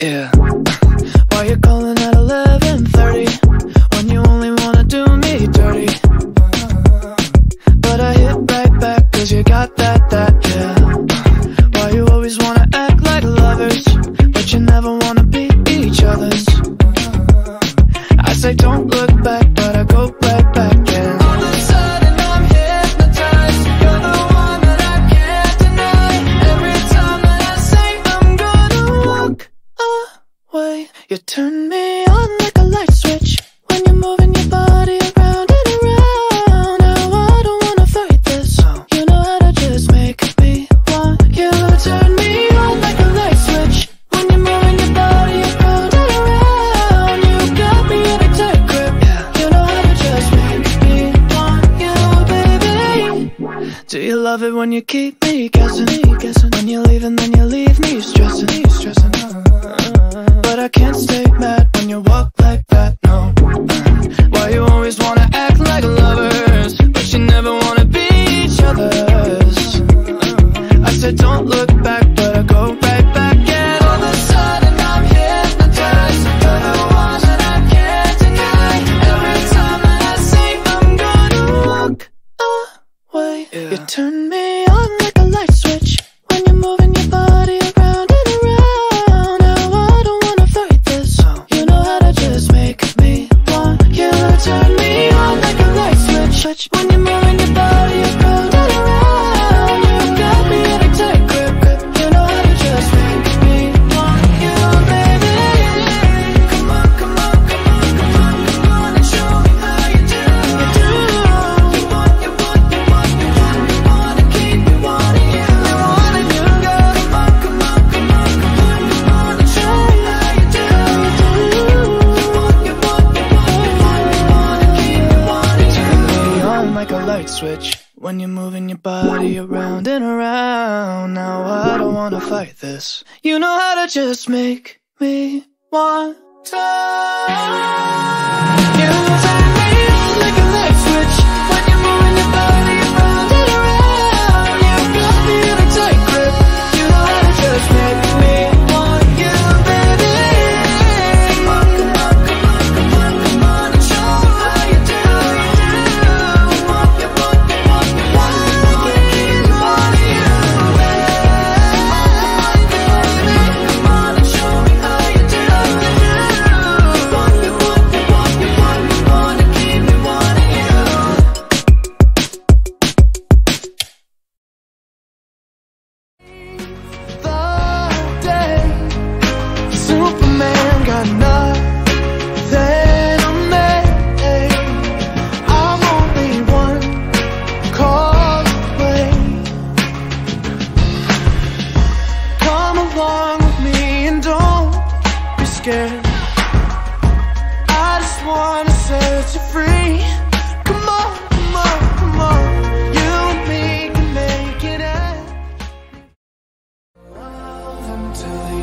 Yeah. Why you calling at 11:30 when you only wanna do me dirty? But I hit right back 'cause you got that, yeah. Why you always wanna act like lovers, but you never wanna be each other's? I say don't look back, but I go right back, yeah. All of a sudden I'm hypnotized, you're the one that I can't deny. Every time that I say I'm gonna walk away, you turn me on like a light switch when you're moving your body around and around. Now I don't wanna fight this, you know how to just make me want you. Turn me on like a light switch when you're moving your body around and around. You got me in a tight grip, you know how to just make me want you, baby. Do you love it when you keep me guessing? When you're leaving, then you leave me stressing. But I can't stay mad when you walk like that, no. Why you always wanna act like lovers, but you never wanna be each other's? I said don't look back, but I go right back. And all of a sudden I'm hypnotized, you're the one that I can't deny. Every time that I say I'm gonna walk away, you turn me on like a light switch when you're moving your body around and around. Now I don't wanna fight this, you know how to just make me want you. Turn me on like a light switch when you're moving your body around and around. You got me in a tight grip, you know how to just make me want you, baby. Come on and show me how you do. You wanna keep me wanting you. Come on and show me how you do. You wanna keep me wanting you. Turn me on like a light switch when you're moving your body around and around. Now I don't wanna fight this, you know how to just make me want to. You turn me on like a light switch when you're moving your body around and around. You got me in a tight grip, you know how to just make me want you, baby. Come on and show me how you do. You wanna keep me wanting you, baby. Come on and show me how you do. You wanna keep me wanting you. The day Superman got nothing on me, I'm only one call away. Come along with me and don't be scared. I just wanna set you free. Come on, you and me can make it end. Love until the